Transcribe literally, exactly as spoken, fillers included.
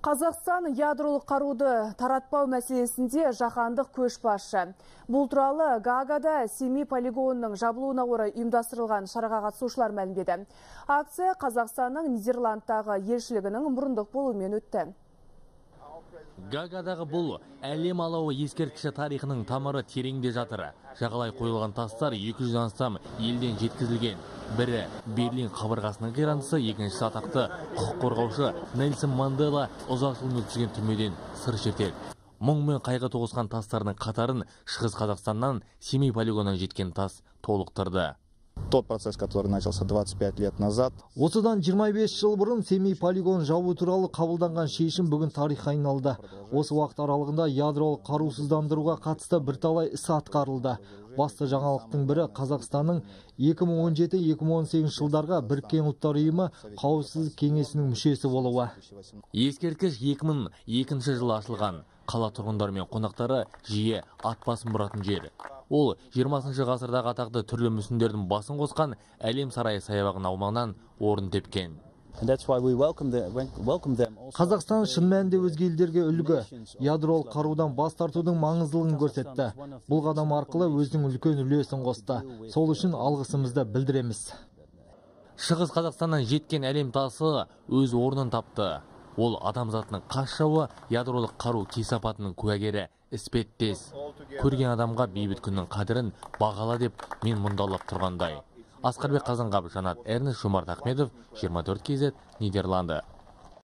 Қазақстан ядролық қаруды таратпау мәселесінде жаһандық көшбасшы. Бұл туралы Гаагада Семей полигонының жабылуына орай ұйымдастырылған шараға қатысушылар мәлімдеді. Акция Қазақстанның Нидерландтағы елшілігінің мұрындық болуымен өтті. Гаагадағы бұл әлем алауы ескерткіші тарихының тамыры тереңде жатыр. Жағалай қойылған тастар екі жүзден астам елден жеткізілген. Бірі Берлин қабырғасының қирандысы, екіншісі атақты құқық қорғаушы Нельсон Мандела ұзақ жыл өткізген түрмеден сыр шертеді. Мұң мен қайғы тоғысқан тастарының қатарын Шығыс Қазақстаннан Семей полигонынан жеткен тас толықтырды. Тот процесс, который начался двадцать пять лет назад. Осыдан жиырма бес жыл бұрын Семей полигон жабу туралы қабылданған шешім бүгін тарихқа айналды. Осы уақыт аралығында ядролық қарусыздандыруға қатысты бірталай іс атқарылды. Басты жаңалықтың бірі Қазақстанның екі мың он жеті екі мың он сегіз жылдарға Біріккен Ұлттар Ұйымы қауіпсіздік кеңесінің мүшесі болуы. Ескерткіш екі мың екінші жылы ашылған. Қала тұрғындары мен қонақтары жиі ат басын бұратын жері. Ол жиырмасыншы ғасырдағы атақты түрлі мүсіндердің басын қосқан әлем сарайы саябағының аумағынан орын тепкен. Қазақстан шын мәнінде өзге елдерге үлгі, ядролық қарудан бас тартудың маңыздылығын көрсетті. Бұл қадам арқылы өзінің үлкен үлесін қосты. Сол үшін алғысымызды білдіреміз. Шығыс Қазақстаннан жеткен әлем тасы өз орнын тапты. Ол адамзатының қас жауы, ядролық қару кесапатының куәгері іспеттес. Көрген адамға бейбіт күннің қадірін бағала деп мен мұндалап тұрғандай. Асқарбек Қазанғап, Жанат Эрнес, Жомарт Ахмедов, жиырма төрт кей зет, Нидерланды.